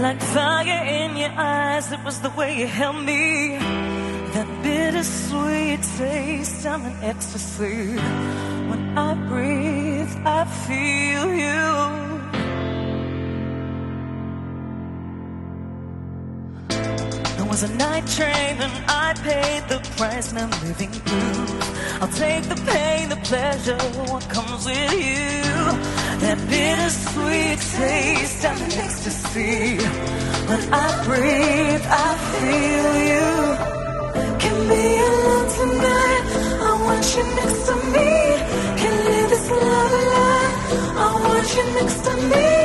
Like fire in your eyes, it was the way you held me. That bittersweet taste, I'm in ecstasy. When I breathe, I feel you. There was a night train and I paid the price, now living blues. I'll take the pain, the pleasure, what comes with you. That bittersweet taste, I'm in ecstasy. When I breathe, I feel you. Can be alone tonight, I want you next to me. Can live this love alive, I want you next to me.